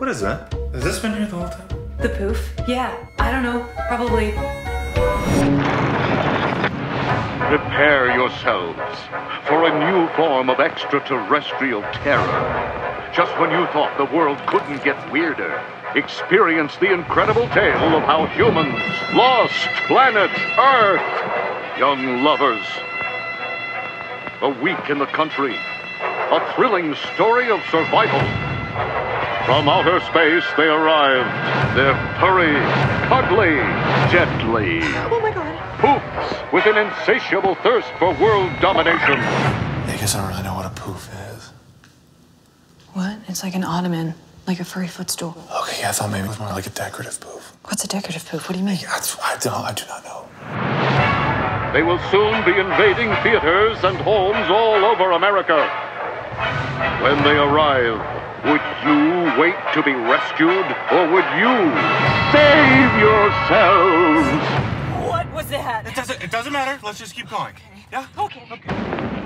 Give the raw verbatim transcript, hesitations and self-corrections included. What is that? Has this been here the whole time? The poof? Yeah, I don't know, probably. Prepare yourselves for a new form of extraterrestrial terror. Just when you thought the world couldn't get weirder, experience the incredible tale of how humans lost planet Earth. Young lovers, a week in the country, a thrilling story of survival. From outer space, they arrived. They're purry, cuddly, gently. Oh my God. Poofs with an insatiable thirst for world domination. I guess I don't really know what a poof is. What? It's like an ottoman, like a furry footstool. Okay, yeah, I thought maybe it was more like a decorative poof. What's a decorative poof? What do you mean? I, I, don't, I do not know. They will soon be invading theaters and homes all over America. When they arrive, would you wait to be rescued, or would you save yourselves? What was that? It doesn't, it doesn't matter. Let's just keep going. Okay. Yeah? Okay. Okay.